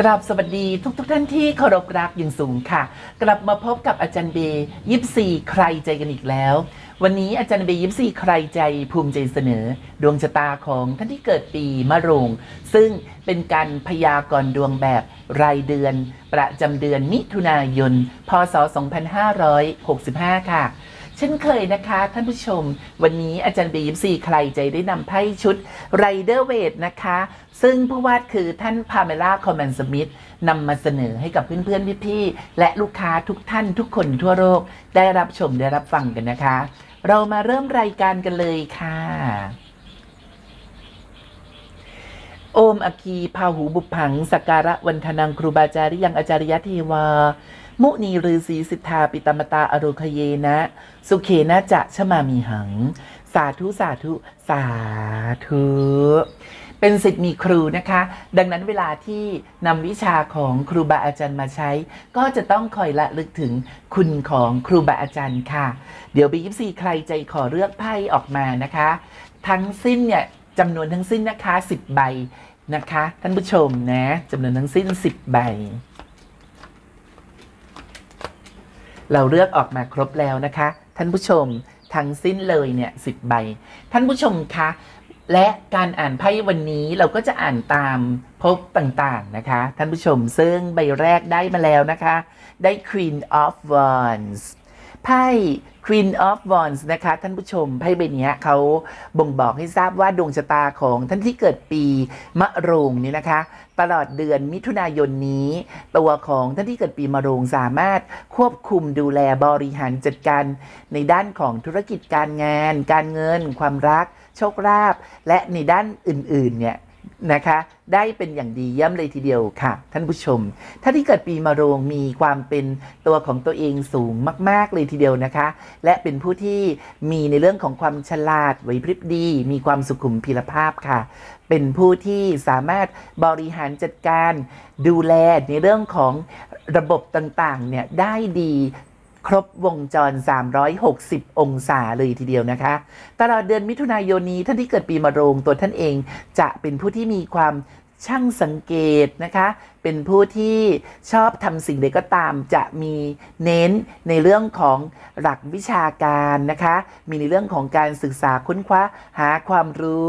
กราบสวัสดีทุกท่านที่เคารพรักอย่างสูงค่ะกลับมาพบกับอาจารย์เบย์ยิปซีใครใจกันอีกแล้ววันนี้อาจารย์เบย์ยิปซีใครใจภูมิใจเสนอดวงชะตาของท่านที่เกิดปีมะโรงซึ่งเป็นการพยากรณ์ดวงแบบรายเดือนประจำเดือนมิถุนายนพ.ศ. 2565ค่ะเช่นเคยนะคะท่านผู้ชมวันนี้อาจารย์เบย์ยิปซีใครใจได้นำไพ่ชุดไรเดอร์เวทนะคะซึ่งผู้วาดคือท่านพาเมล่าคอมแมนสมิธนำมาเสนอให้กับเพื่อนๆพี่ๆและลูกค้าทุกท่านทุกคนทั่วโลกได้รับชมได้รับฟังกันนะคะเรามาเริ่มรายการกันเลยค่ะโอมอคีพาหูบุพังสักการะวันทนังครูบาอาจารย์ยังอาจารยะเทวามุนีฤาษีสิทธาปิตมตาอโรคเยนะสุเขนะจะชมามีหังสาธุสาธุสาธุเป็นศิษย์มีครูนะคะดังนั้นเวลาที่นำวิชาของครูบาอาจารย์มาใช้ก็จะต้องคอยละลึกถึงคุณของครูบาอาจารย์ค่ะเดี๋ยวบียิปซีใครใจขอเลือกไพ่ออกมานะคะทั้งสิ้นเนี่ยจำนวนทั้งสิ้นนะคะ10ใบนะคะท่านผู้ชมนะจำนวนทั้งสิ้น10ใบเราเลือกออกมาครบแล้วนะคะท่านผู้ชมทั้งสิ้นเลยเนี่ย10ใบท่านผู้ชมคะและการอ่านไพ่วันนี้เราก็จะอ่านตามภพต่างๆนะคะท่านผู้ชมซึ่งใบแรกได้มาแล้วนะคะได้ Queen of Wands ไพ่ Queen of Wands นะคะท่านผู้ชมไพ่ใบนี้เขาบ่งบอกให้ทราบว่าดวงชะตาของท่านที่เกิดปีมะโรงนี่นะคะตลอดเดือนมิถุนายนนี้ตัวของท่านที่เกิดปีมะโรงสามารถควบคุมดูแลบริหารจัดการในด้านของธุรกิจการงานการเงินความรักโชคลาภและในด้านอื่นๆเนี่ยนะคะได้เป็นอย่างดีเยี่ยมเลยทีเดียวค่ะท่านผู้ชมท่านที่เกิดปีมะโรงมีความเป็นตัวของตัวเองสูงมากๆเลยทีเดียวนะคะและเป็นผู้ที่มีในเรื่องของความฉลาดไหวพริบดีมีความสุขุมพีรภาพค่ะเป็นผู้ที่สามารถบริหารจัดการดูแลในเรื่องของระบบต่างๆเนี่ยได้ดีครบวงจร360องศาเลยทีเดียวนะคะตลอดเดือนมิถุนายนนี้ท่านที่เกิดปีมะโรงตัวท่านเองจะเป็นผู้ที่มีความช่างสังเกตนะคะเป็นผู้ที่ชอบทำสิ่งใดก็ตามจะมีเน้นในเรื่องของหลักวิชาการนะคะมีในเรื่องของการศึกษาค้นคว้าหาความรู้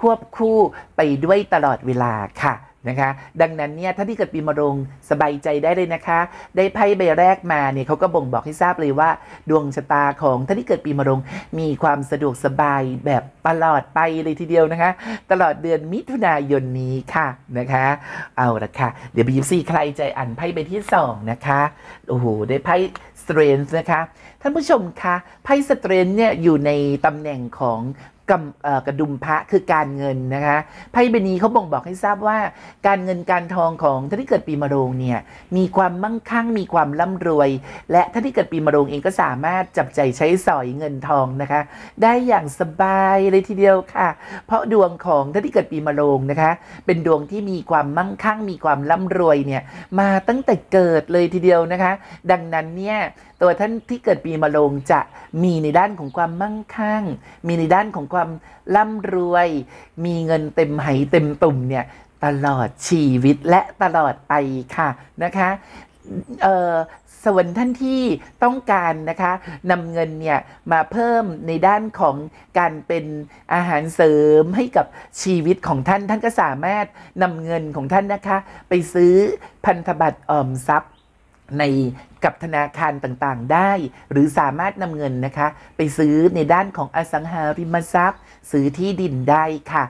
ควบคู่ไปด้วยตลอดเวลาค่ะนะคะดังนั้นเนี่ยท่านที่เกิดปีมะโรงสบายใจได้เลยนะคะได้ไพ่ใบแรกมาเนี่ยเขาก็บ่งบอกให้ทราบเลยว่าดวงชะตาของท่านที่เกิดปีมะโรงมีความสะดวกสบายแบบตลอดไปเลยทีเดียวนะคะตลอดเดือนมิถุนายนนี้ค่ะนะคะเอาละค่ะเดี๋ยวบียิปซีใครใจอ่านไพ่ใบที่2นะคะโอ้โหได้ไพ่สเตรนจ์นะคะท่านผู้ชมคะไพ่สเตรนจ์เนี่ยอยู่ในตำแหน่งของกระดุมพระคือการเงินนะคะไพ่ใบนี้เขาบ่งบอกให้ทราบว่าการเงินการทองของท่านที่เกิดปีมะโรงเนี่ยมีความมั่งคั่งมีความร่ำรวยและท่านที่เกิดปีมะโรงเองก็สามารถจับใจใช้สอยเงินทองนะคะได้อย่างสบายเลยทีเดียวค่ะเพราะดวงของท่านที่เกิดปีมะโรงนะคะเป็นดวงที่มีความมั่งคั่งมีความร่ำรวยเนี่ยมาตั้งแต่เกิดเลยทีเดียวนะคะดังนั้นเนี่ยตัวท่านที่เกิดปีมะโรงจะมีในด้านของความมั่งคั่งมีในด้านของความร่ำรวยมีเงินเต็มไหเต็มตุ่มเนี่ยตลอดชีวิตและตลอดไปค่ะนะคะส่วนท่านที่ต้องการนะคะนำเงินเนี่ยมาเพิ่มในด้านของการเป็นอาหารเสริมให้กับชีวิตของท่านท่านก็สามารถนำเงินของท่านนะคะไปซื้อพันธบัตรออมทรัพย์ในกับธนาคารต่างๆได้หรือสามารถนำเงินนะคะไปซื้อในด้านของอสังหาริมทรัพย์ซื้อที่ดินได้ค่ะ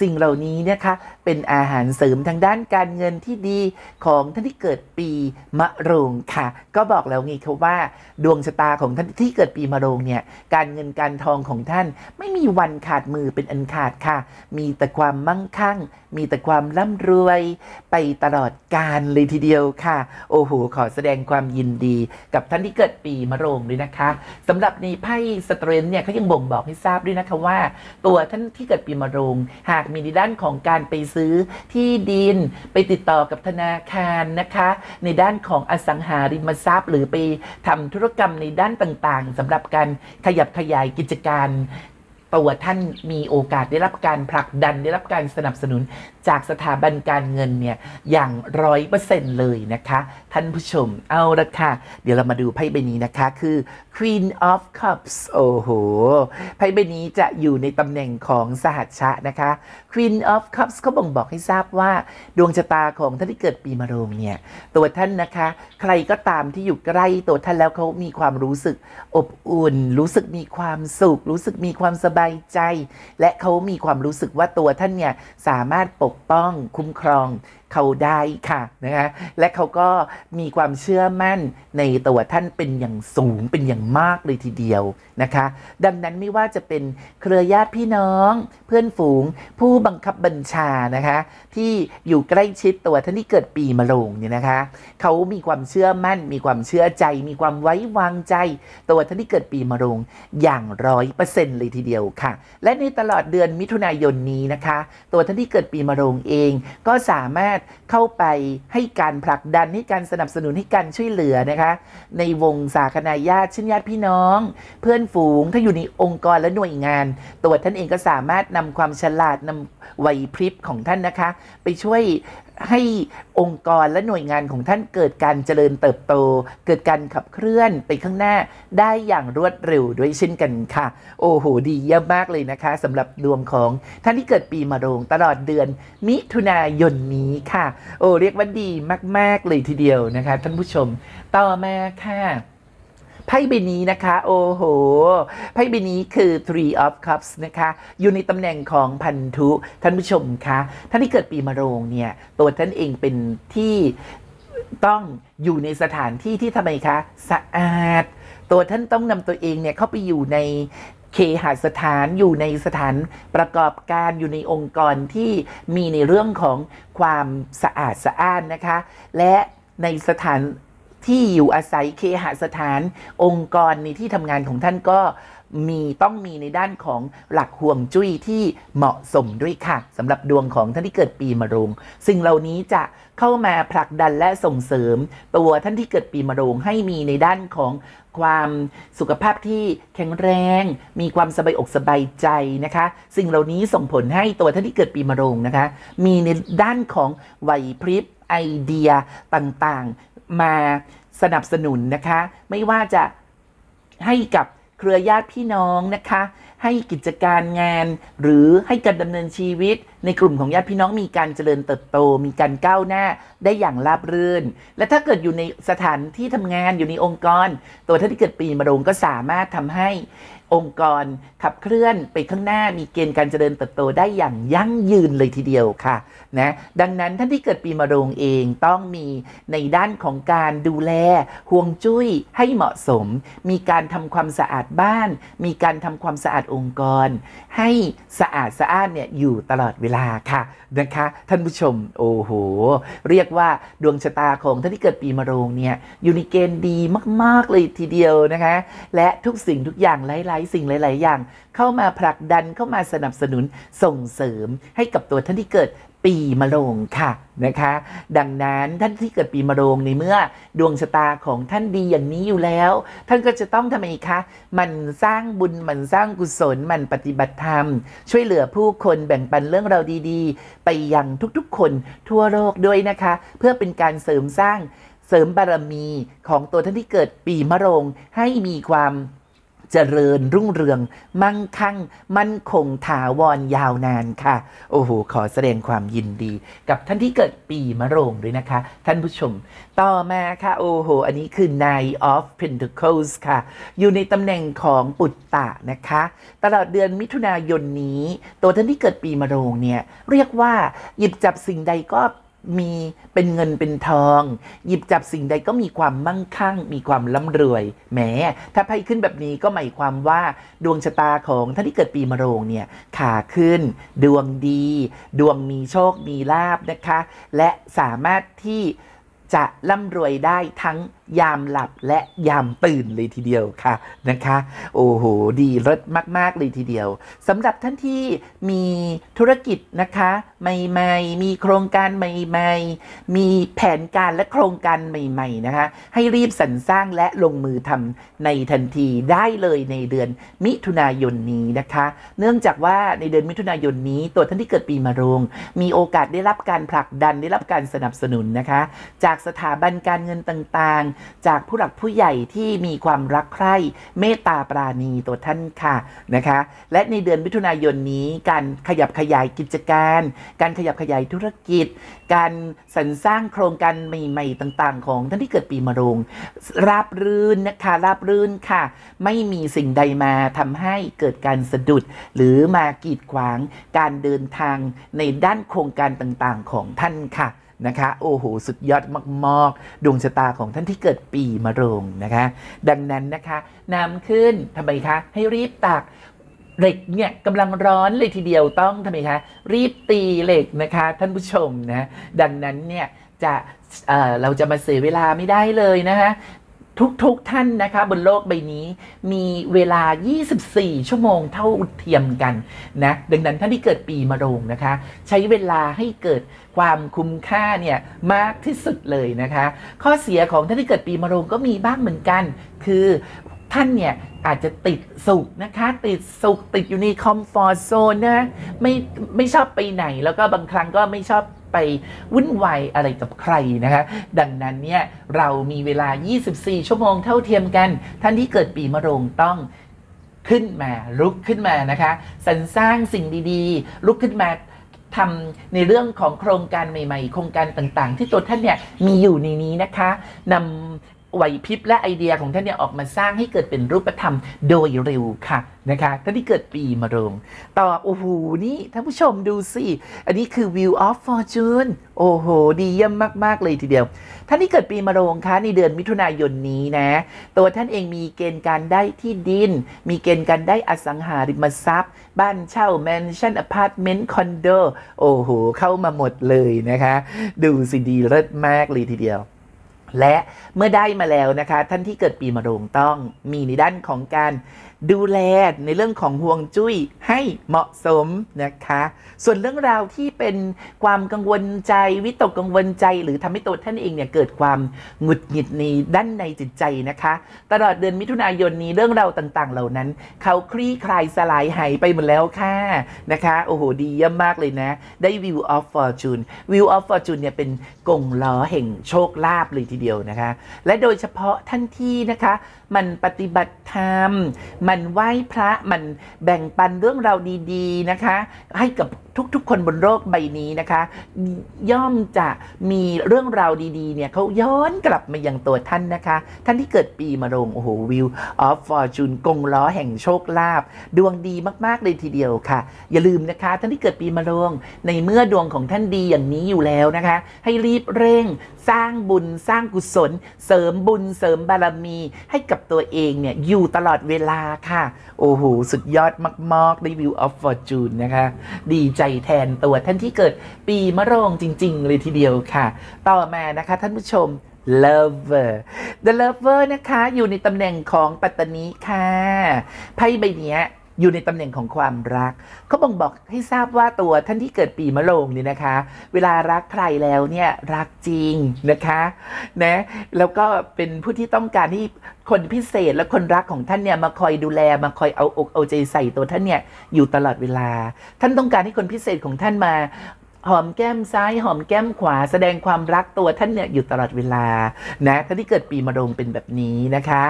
สิ่งเหล่านี้นะคะเป็นอาหารเสริมทางด้านการเงินที่ดีของท่านที่เกิดปีมะโรงค่ะก็บอกแล้วไงครับว่าดวงชะตาของท่านที่เกิดปีมะโรงเนี่ยการเงินการทองของท่านไม่มีวันขาดมือเป็นอันขาดค่ะมีแต่ความมั่งคั่งมีแต่ความร่ำรวยไปตลอดกาลเลยทีเดียวค่ะโอ้โหขอแสดงความยินดีกับท่านที่เกิดปีมะโรงด้วยนะคะสำหรับในไพ่สเตรนจ์เนี่ยเขายังบ่งบอกให้ทราบด้วยนะคะว่าตัวท่านที่เกิดปีมะโรงหากมีในด้านของการไปซื้อที่ดินไปติดต่อกับธนาคารนะคะในด้านของอสังหาริมทรัพย์หรือไปทำธุรกรรมในด้านต่างๆสำหรับการขยับขยายกิจการ ตัวท่านมีโอกาสได้รับการผลักดันได้รับการสนับสนุนจากสถาบันการเงินเนี่ยอย่าง 100% เลยนะคะท่านผู้ชมเอาละค่ะเดี๋ยวเรามาดูไพ่ใบนี้นะคะคือ Queen of Cups โอ้โหไพ่ใบนี้จะอยู่ในตำแหน่งของสหัชชะนะคะ Queen of Cups เขาบ่งบอกให้ทราบว่าดวงชะตาของท่านที่เกิดปีมะโรงเนี่ยตัวท่านนะคะใครก็ตามที่อยู่ใกล้ตัวท่านแล้วเขามีความรู้สึกอบอุ่นรู้สึกมีความสุขรู้สึกมีความสบายใจและเขามีความรู้สึกว่าตัวท่านเนี่ยสามารถปกป้องคุ้มครองเขาได้ค่ะนะคะและเขาก็มีความเชื่อมั่นในตัวท่านเป็นอย่างสูงเป็นอย่างมากเลยทีเดียวนะคะดังนั้นไม่ว่าจะเป็นเครือญาติพี่น้องเพื่อนฝูงผู้บังคับบัญชานะคะที่อยู่ใกล้ชิดตัวท่านที่เกิดปีมะโรงเนี่ยนะคะเขามีความเชื่อมั่นมีความเชื่อใจมีความไว้วางใจตัวท่านที่เกิดปีมะโรงอย่าง 100% เลยทีเดียวค่ะและในตลอดเดือนมิถุนายนนี้นะคะตัวท่านที่เกิดปีมะโรงเองก็สามารถเข้าไปให้การผลักดันให้การสนับสนุนให้การช่วยเหลือนะคะในวงสาคนาญาติเช่นญาติพี่น้องเพื่อนฝูงถ้าอยู่ในองค์กรและหน่วยงานตัวท่านเองก็สามารถนำความฉลาดนำไหวพริบของท่านนะคะไปช่วยให้องค์กรและหน่วยงานของท่านเกิดการเจริญเติบโตเกิดการขับเคลื่อนไปข้างหน้าได้อย่างรวดเร็วด้วยเช่นกันค่ะโอ้โหดีเยี่ยมมากเลยนะคะสำหรับดวงของท่านที่เกิดปีมะโรงตลอดเดือนมิถุนายนนี้ค่ะโอ้เรียกว่าดีมากๆเลยทีเดียวนะคะท่านผู้ชมต่อมาค่ะไพ่ใบนี้นะคะโอ้โหไพ่ใบนี้คือ Three of Cups นะคะอยู่ในตำแหน่งของพันธุท่านผู้ชมคะท่านที่เกิดปีมะโรงเนี่ยตัวท่านเองเป็นที่ต้องอยู่ในสถานที่ที่ทำไมคะสะอาดตัวท่านต้องนำตัวเองเนี่ยเข้าไปอยู่ในเคหสถานอยู่ในสถานประกอบการอยู่ในองค์กรที่มีในเรื่องของความสะอาดสะอ้านนะคะและในสถานที่อยู่อาศัยเคหสถานองค์กรในที่ทำงานของท่านก็ต้องมีในด้านของหลักห่วงจุ้ยที่เหมาะสมด้วยค่ะสำหรับดวงของท่านที่เกิดปีมะโรงสิ่งเหล่านี้จะเข้ามาผลักดันและส่งเสริมตัวท่านที่เกิดปีมะโรงให้มีในด้านของความสุขภาพที่แข็งแรงมีความสบายอกสบายใจนะคะสิ่งเหล่านี้ส่งผลให้ตัวท่านที่เกิดปีมะโรงนะคะมีในด้านของไหวพริบไอเดียต่างๆมาสนับสนุนนะคะไม่ว่าจะให้กับเครือญาติพี่น้องนะคะให้กิจการงานหรือให้การดำเนินชีวิตในกลุ่มของญาติพี่น้องมีการเจริญเติบโตมีการก้าวหน้าได้อย่างราบรื่นและถ้าเกิดอยู่ในสถานที่ทำงานอยู่ในองค์กรตัวท่านที่เกิดปีมะโรงก็สามารถทำให้องค์กรขับเคลื่อนไปข้างหน้ามีเกณฑ์การเจริญเติบโตได้อย่างยั่งยืนเลยทีเดียวค่ะนะดังนั้นท่านที่เกิดปีมะโรงเองต้องมีในด้านของการดูแลห่วงจุ้ยให้เหมาะสมมีการทำความสะอาดบ้านมีการทำความสะอาดองค์กรให้สะอาดสะอ้านเนี่ยอยู่ตลอดเวลาค่ะนะคะท่านผู้ชมโอ้โหเรียกว่าดวงชะตาของท่านที่เกิดปีมะโรงเนี่ยอยู่ในเกณฑ์ดีมากๆเลยทีเดียวนะคะและทุกสิ่งทุกอย่างหลายๆอย่างเข้ามาผลักดันเข้ามาสนับสนุนส่งเสริมให้กับตัวท่านที่เกิดปีมะโรงค่ะนะคะดังนั้นท่านที่เกิดปีมะโรงในเมื่อดวงชะตาของท่านดีอย่างนี้อยู่แล้วท่านก็จะต้องทำไมคะมันสร้างบุญมันสร้างกุศลมันปฏิบัติธรรมช่วยเหลือผู้คนแบ่งปันเรื่องราวดีๆไปยังทุกๆคนทั่วโลกด้วยนะคะเพื่อเป็นการเสริมสร้างเสริมบารมีของตัวท่านที่เกิดปีมะโรงให้มีความเจริญรุ่งเรืองมั่งคั่งมั่นคงถาวรยาวนานค่ะโอ้โหขอแสดงความยินดีกับท่านที่เกิดปีมะโรงด้วยนะคะท่านผู้ชมต่อมาค่ะโอ้โหอันนี้คือ Nine of Pentacles ค่ะอยู่ในตำแหน่งของปุตตะนะคะตลอดเดือนมิถุนายนนี้ตัวท่านที่เกิดปีมะโรงเนี่ยเรียกว่าหยิบจับสิ่งใดก็มีเป็นเงินเป็นทองหยิบจับสิ่งใดก็มีความมั่งคั่งมีความร่ำรวยแหมถ้าไพ่ขึ้นแบบนี้ก็หมายความว่าดวงชะตาของท่านที่เกิดปีมะโรงเนี่ยขาขึ้นดวงดีดวงมีโชคมีลาภนะคะและสามารถที่จะร่ำรวยได้ทั้ง ยามหลับและยามตื่นเลยทีเดียวค่ะนะคะโอ้โหดีเลิศมากๆเลยทีเดียวสำหรับท่านที่มีธุรกิจนะคะใหม่ๆมีโครงการใหม่ๆมีแผนการและโครงการใหม่ๆนะคะให้รีบสรรสร้างและลงมือทำในทันทีได้เลยในเดือนมิถุนายนนี้นะคะเนื่องจากว่าในเดือนมิถุนายนนี้ตัวท่านที่เกิดปีมะโรงมีโอกาสได้รับการผลักดันได้รับการสนับสนุนนะคะจากสถาบันการเงินต่างๆจากผู้หลักผู้ใหญ่ที่มีความรักใคร่เมตตาปราณีตัวท่านค่ะนะคะและในเดือนมิถุนายนนี้การขยับขยายกิจการการขยับขยายธุรกิจการสรรสร้างโครงการใหม่ๆต่างๆของท่านที่เกิดปีมะโรงราบรื่นนะคะราบรื่นค่ะไม่มีสิ่งใดมาทำให้เกิดการสะดุดหรือมากีดขวางการเดินทางในด้านโครงการต่างๆของท่านค่ะนะคะโอ้โหสุดยอดมากๆดวงชะตาของท่านที่เกิดปีมะโรงนะคะดังนั้นนะคะน้ำขึ้นทำไมคะให้รีบตักเหล็กเนี่ยกำลังร้อนเลยทีเดียวต้องทำไมคะรีบตีเหล็กนะคะท่านผู้ชมนะดังนั้นเนี่ยจะเราจะมาเสียเวลาไม่ได้เลยนะคะทุกท่านนะคะบนโลกใบนี้มีเวลา24ชั่วโมงเท่าเทียมกันนะดังนั้นท่านที่เกิดปีมะโรงนะคะใช้เวลาให้เกิดความคุ้มค่าเนี่ยมากที่สุดเลยนะคะข้อเสียของท่านที่เกิดปีมะโรงก็มีบ้างเหมือนกันคือท่านเนี่ยอาจจะติดสุขนะคะติดอยู่ในคอมฟอร์ตโซนนะไม่ชอบไปไหนแล้วก็บางครั้งก็ไม่ชอบไปวุ่นวายอะไรกับใครนะคะดังนั้นเนี่ยเรามีเวลา24ชั่วโมงเท่าเทียมกันท่านที่เกิดปีมะโรงต้องขึ้นมาลุกขึ้นมานะคะสร้างสิ่งดีๆลุกขึ้นมาทำในเรื่องของโครงการใหม่ๆโครงการต่างๆที่ตัวท่านเนี่ยมีอยู่ในนี้นะคะนำไหวพริบและไอเดียของท่านเนี่ยออกมาสร้างให้เกิดเป็นรูปธรรมโดยเร็วค่ะนะคะท่านที่เกิดปีมะโรงต่อโอ้โหนี่ท่านผู้ชมดูสิอันนี้คือ View of Fortune โอ้โหดีเยี่ยมมากๆเลยทีเดียวท่านที่เกิดปีมะโรงคะในเดือนมิถุนายนนี้นะตัวท่านเองมีเกณฑ์การได้ที่ดินมีเกณฑ์การได้อสังหาริมทรัพย์บ้านเช่าแมนชั่นอพาร์ตเมนต์คอนโดโอ้โหเข้ามาหมดเลยนะคะดูสิดีเลิศมากเลยทีเดียวและเมื่อได้มาแล้วนะคะท่านที่เกิดปีมะโรงต้องมีในด้านของการดูแลในเรื่องของห่วงจุ้ยให้เหมาะสมนะคะส่วนเรื่องราวที่เป็นความกังวลใจวิตกกังวลใจหรือทำให้ตัวท่านเองเนี่ยเกิดความหงุดหงิดในด้านในจิตใจนะคะตลอดเดือนมิถุนายนนี้เรื่องราวต่างๆเหล่านั้นเขาคลี่คลายสลายหายไปหมดแล้วค่ะนะคะโอ้โหดีเยี่ยมมากเลยนะได้ View of Fortune View of Fortune เนี่ยเป็นกงล้อแห่งโชคลาภเลยทีเดียวนะคะและโดยเฉพาะท่านที่นะคะมันปฏิบัติธรรมมันไหว้พระมันแบ่งปันเรื่องราวดีๆนะคะให้กับทุกๆคนบนโลกใบนี้นะคะย่อมจะมีเรื่องราวดีๆเนี่ยเขาย้อนกลับมายังตัวท่านนะคะท่านที่เกิดปีมะโรงโอ้โห View of Fortune กงล้อแห่งโชคลาภดวงดีมากๆเลยทีเดียวค่ะอย่าลืมนะคะท่านที่เกิดปีมะโรงในเมื่อดวงของท่านดีอย่างนี้อยู่แล้วนะคะให้รีบเร่งสร้างบุญสร้างกุศลเสริมบุญเสริมบารมีให้กับตัวเองเนี่ยอยู่ตลอดเวลาค่ะโอ้โหสุดยอดมากๆได้ View of Fortune นะคะดีใจแทนตัวท่านที่เกิดปีมะโรงจริงๆเลยทีเดียวค่ะต่อมานะคะท่านผู้ชม Lover The Lover นะคะอยู่ในตำแหน่งของปัตตานีค่ะไพ่ใบนี้อยู่ในตำแหน่งของความรักเขาบ่งบอกให้ทราบว่าตัวท่านที่เกิดปีมะโรงเนี่ยนะคะเวลารักใครแล้วเนี่ยรักจริงนะคะนะแล้วก็เป็นผู้ที่ต้องการที่คนพิเศษและคนรักของท่านเนี่ยมาคอยดูแลมาคอยเอาอกเอาใจใส่ตัวท่านเนี่ยอยู่ตลอดเวลาท่านต้องการให้คนพิเศษของท่านมาหอมแก้มซ้ายหอมแก้มขวาแสดงความรักตัวท่านเนี่ยอยู่ตลอดเวลานะท่านที่เกิดปีมะโรงเป็นแบบนี้นะคะ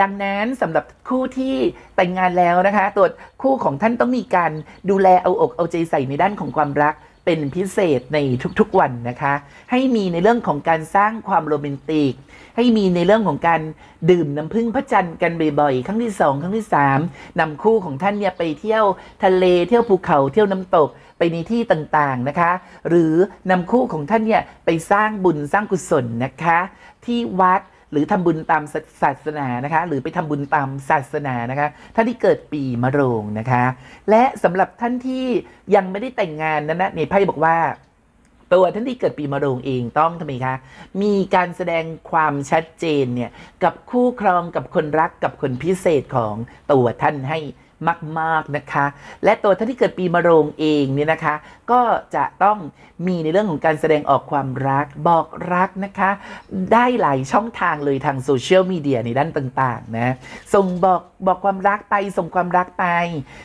ดังนั้นสำหรับคู่ที่แต่งงานแล้วนะคะตัวคู่ของท่านต้องมีการดูแลเอาอกเอาใจใส่ในด้านของความรักเป็นพิเศษในทุกๆวันนะคะให้มีในเรื่องของการสร้างความโรแมนติกให้มีในเรื่องของการดื่มน้ำผึ้งพระจันทร์กันบ่อยๆครั้งที่2ครั้งที่3นำคู่ของท่านเนี่ยไปเที่ยวทะเลเที่ยวภูเขาเที่ยวน้ำตกไปในที่ต่างๆนะคะหรือนำคู่ของท่านเนี่ยไปสร้างบุญสร้างกุศลนะคะที่วัดหรือทำบุญตามศาสนานะคะหรือไปทำบุญตามศาสนานะคะท่านที่เกิดปีมะโรงนะคะและสำหรับท่านที่ยังไม่ได้แต่งงานนั้นนะในไพ่บอกว่า ตัวท่านที่เกิดปีมะโรงเองต้องทำไมคะมีการแสดงความชัดเจนเนี่ยกับคู่ครองกับคนรักกับคนพิเศษของตัวท่านให้มากๆนะคะและตัวท่านที่เกิดปีมะโรงเองเนี่ยนะคะก็จะต้องมีในเรื่องของการแสดงออกความรักบอกรักนะคะได้หลายช่องทางเลยทางโซเชียลมีเดียในด้านต่างๆนะส่งบอกความรักไปส่งความรักไป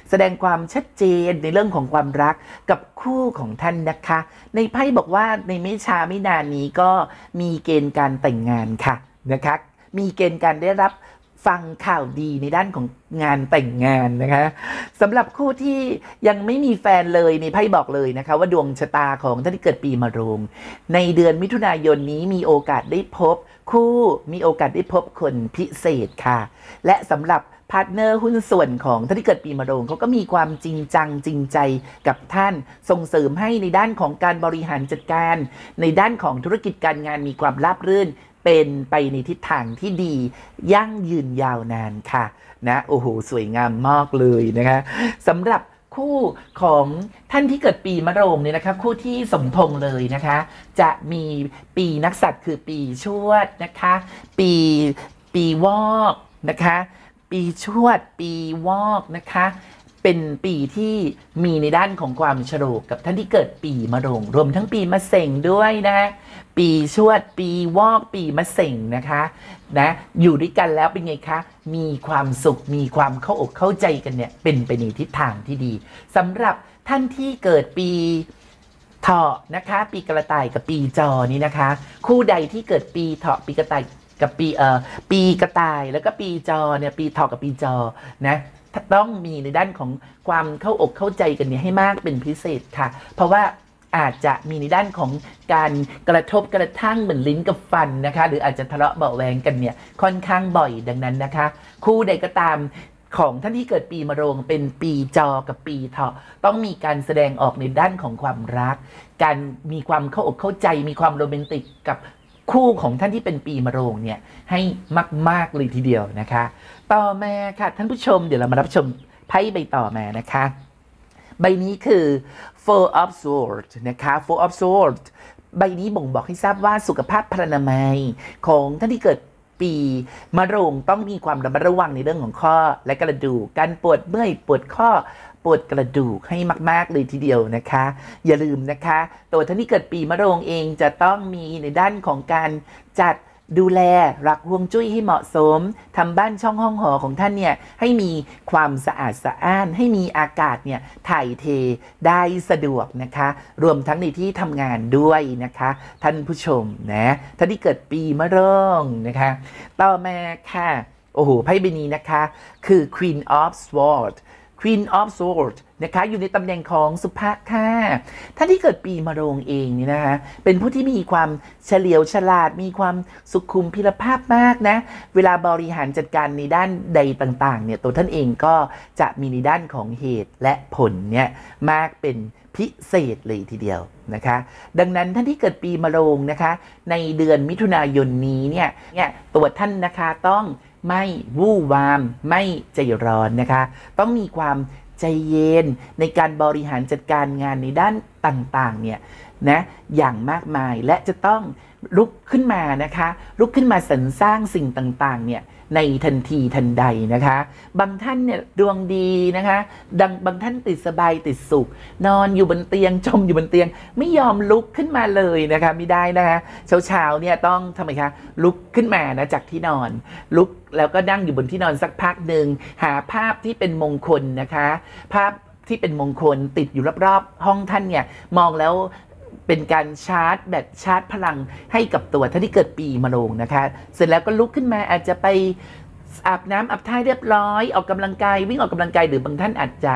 แสดงความชัดเจนในเรื่องของความรักกับคู่ของท่านนะคะในไพ่บอกว่าในไม่ช้าไม่นานนี้ก็มีเกณฑ์การแต่งงานค่ะนะคะมีเกณฑ์การได้รับฟังข่าวดีในด้านของงานแต่งงานนะคะสำหรับคู่ที่ยังไม่มีแฟนเลยในไพ่บอกเลยนะคะว่าดวงชะตาของท่านที่เกิดปีมะโรงในเดือนมิถุนายนนี้มีโอกาสได้พบคู่มีโอกาสได้พบคนพิเศษค่ะและสำหรับพาร์ทเนอร์หุ้นส่วนของท่านที่เกิดปีมะโรงเขาก็มีความจริงจังจริงใจกับท่านส่งเสริมให้ในด้านของการบริหารจัดการในด้านของธุรกิจการงานมีความราบรื่นเป็นไปในทิศทางที่ดียั่งยืนยาวนานค่ะนะโอ้โหสวยงามมากเลยนะคะสำหรับคู่ของท่านที่เกิดปีมะโรงเนี่ยนะคะคู่ที่สมพงษ์เลยนะคะจะมีปีนักษัตริย์คือปีชวดนะคะปีวอกนะคะปีชวดปีวอกนะคะเป็นปีที่มีในด้านของความโฉลกกับท่านที่เกิดปีมะโรงรวมทั้งปีมะเสงด้วยนะปีชวดปีวอกปีมะเสงนะคะนะอยู่ด้วยกันแล้วเป็นไงคะมีความสุขมีความเข้าอกเข้าใจกันเนี่ยเป็นไปในทิศทางที่ดีสำหรับท่านที่เกิดปีเถาะนะคะปีกระต่ายกับปีจอนี่นะคะคู่ใดที่เกิดปีเถาะปีกระต่ายกับปีกระต่ายแล้วก็ปีจอเนี่ยปีเถาะกับปีจอนะต้องมีในด้านของความเข้าอกเข้าใจกันเนี่ยให้มากเป็นพิเศษค่ะเพราะว่าอาจจะมีในด้านของการกระทบกระทั่งเหมือนลิ้นกับฟันนะคะหรืออาจจะทะเลาะเบาะแวงกันเนี่ยค่อนข้างบ่อยดังนั้นนะคะคู่ใดก็ตามของท่านที่เกิดปีมะโรงเป็นปีจอกับปีเถาะต้องมีการแสดงออกในด้านของความรักการมีความเข้าอกเข้าใจมีความโรแมนติกกับคู่ของท่านที่เป็นปีมะโรงเนี่ยให้มากๆเลยทีเดียวนะคะต่อมาค่ะท่านผู้ชมเดี๋ยวเรามารับชมไพ่ใบต่อมานะคะใบนี้คือ Four of Swords นะคะ Four of Swords ใบนี้บ่งบอกให้ทราบว่าสุขภาพพรรณามัยของท่านที่เกิดปีมะโรงต้องมีความระมัดระวังในเรื่องของข้อและกระดูกการปวดเมื่อยปวดข้อปวดกระดูกให้มากๆเลยทีเดียวนะคะอย่าลืมนะคะตัวท่านที่เกิดปีมะโรงเองจะต้องมีในด้านของการจัดดูแลรักฮวงจุ้ยให้เหมาะสมทำบ้านช่องห้องหอของท่านเนี่ยให้มีความสะอาดสะอ้านให้มีอากาศเนี่ยถ่ายเทได้สะดวกนะคะรวมทั้งในที่ทำงานด้วยนะคะท่านผู้ชมนะท่านที่เกิดปีมะโรงนะคะต่อมาค่ะโอ้โหไพ่ใบนี้นะคะคือ Queen of Swords Queen of Swords นะคะอยู่ในตำแหน่งของสุภะค่ะท่านที่เกิดปีมะโรงเองนี่นะคะเป็นผู้ที่มีความเฉลียวฉลาดมีความสุขุมพิรภาพมากนะเวลาบริหารจัดการในด้านใดต่างๆเนี่ยตัวท่านเองก็จะมีในด้านของเหตุและผลเนี่ยมากเป็นพิเศษเลยทีเดียวนะคะดังนั้นท่านที่เกิดปีมะโรงนะคะในเดือนมิถุนายนนี้เนี่ยตัวท่านนะคะต้องไม่วู่วามไม่ใจร้อนนะคะต้องมีความใจเย็นในการบริหารจัดการงานในด้านต่างๆเนี่ยนะอย่างมากมายและจะต้องลุกขึ้นมานะคะลุกขึ้นมาสรรสร้างสิ่งต่างๆเนี่ยในทันทีทันใดนะคะบางท่านเนี่ยดวงดีนะคะบางท่านติดสบายติดสุขนอนอยู่บนเตียงจมอยู่บนเตียงไม่ยอมลุกขึ้นมาเลยนะคะไม่ได้นะคะเช้าๆเนี่ยต้องทำไมคะลุกขึ้นมานะจากที่นอนลุกแล้วก็นั่งอยู่บนที่นอนสักพักหนึ่งหาภาพที่เป็นมงคลนะคะภาพที่เป็นมงคลติดอยู่รอบๆห้องท่านเนี่ยมองแล้วเป็นการชาร์จแบตชาร์จพลังให้กับตัวท่านที่เกิดปีมะโรงนะคะเสร็จแล้วก็ลุกขึ้นมาอาจจะไปอาบน้ำอาบท่าเรียบร้อยออกกำลังกายวิ่งออกกำลังกายหรือบางท่านอาจจะ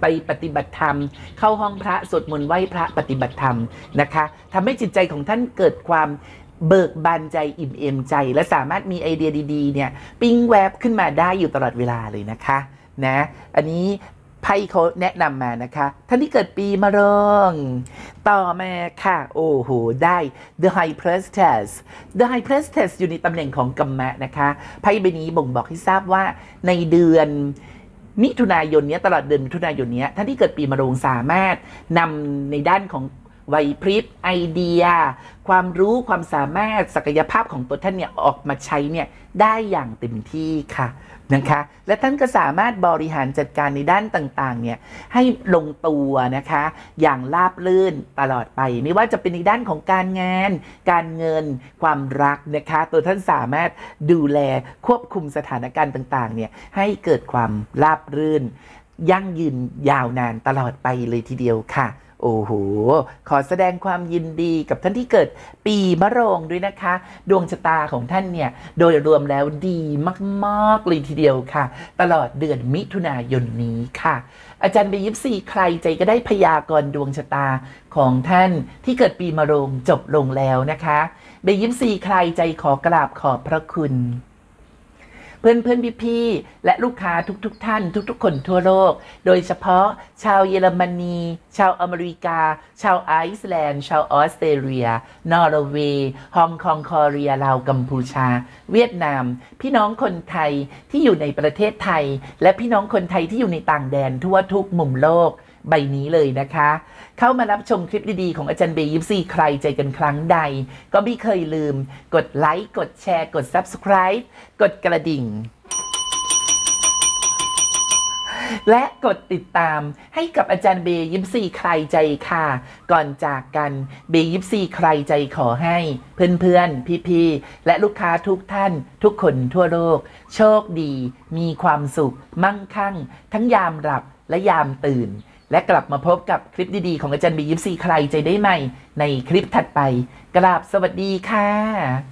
ไปปฏิบัติธรรมเข้าห้องพระสวดมนต์ไหว้พระปฏิบัติธรรมนะคะทำให้จิตใจของท่านเกิดความเบิกบานใจอิ่มเอมใจและสามารถมีไอเดียดีๆเนี่ยปิ้งแวบขึ้นมาได้อยู่ตลอดเวลาเลยนะคะนะอันนี้ไพ่เขาแนะนำมานะคะท่านที่เกิดปีมะโรงต่อมาค่ะโอ้โหได้ The High Priestess The High Priestess อยู่ในตำแหน่งของกัมมะนะคะไพ่ใบนี้บ่งบอกให้ทราบว่าในเดือนมิถุนายนนี้ตลอดเดือนมิถุนายนนี้ท่านที่เกิดปีมะโรงสามารถนำในด้านของ ไหวพริบไอเดียความรู้ความสามารถศักยภาพของตัวท่านเนี่ยออกมาใช้เนี่ยได้อย่างเต็มที่ค่ะนะคะและท่านก็สามารถบริหารจัดการในด้านต่างๆเนี่ยให้ลงตัวนะคะอย่างราบรื่นตลอดไปไม่ว่าจะเป็นในด้านของการงานการเงินความรักนะคะตัวท่านสามารถดูแลควบคุมสถานการณ์ต่างๆเนี่ยให้เกิดความราบรื่นยั่งยืนยาวนานตลอดไปเลยทีเดียวค่ะโอ้โหขอแสดงความยินดีกับท่านที่เกิดปีมะโรงด้วยนะคะดวงชะตาของท่านเนี่ยโดยรวมแล้วดีมากๆเลยทีเดียวค่ะตลอดเดือนมิถุนายนนี้ค่ะอาจารย์เบยิปซีใครใจก็ได้พยากรณ์ดวงชะตาของท่านที่เกิดปีมะโรงจบลงแล้วนะคะเบยิปซีใครใจขอกราบขอบพระคุณเพื่อนเพื่อนพี่ๆและลูกค้าทุกท่านทุกๆคนทั่วโลกโดยเฉพาะชาวเยอรมนีชาวอเมริกาชาวไอซ์แลนด์ชาวออสเตรเลียนอร์เวย์ฮ่องกงคอเรียลาวกัมพูชาเวียดนามพี่น้องคนไทยที่อยู่ในประเทศไทยและพี่น้องคนไทยที่อยู่ในต่างแดนทั่วทุกมุมโลกใบนี้เลยนะคะเข้ามารับชมคลิปดีๆของอาจารย์เบยิปซีใครใจกันครั้งใดก็ไม่เคยลืมกดไลค์กดแชร์กด Subscribe กดกระดิ่งและกดติดตามให้กับอาจารย์เบยิปซีใครใจค่ะก่อนจากกันเบยิปซีใครใจขอให้เพื่อนๆพี่ๆและลูกค้าทุกท่านทุกคนทั่วโลกโชคดีมีความสุขมั่งคั่งทั้งยามหลับและยามตื่นและกลับมาพบกับคลิปดีๆของอาจารย์เบยิปซีใครใจได้ใหม่ในคลิปถัดไปกราบสวัสดีค่ะ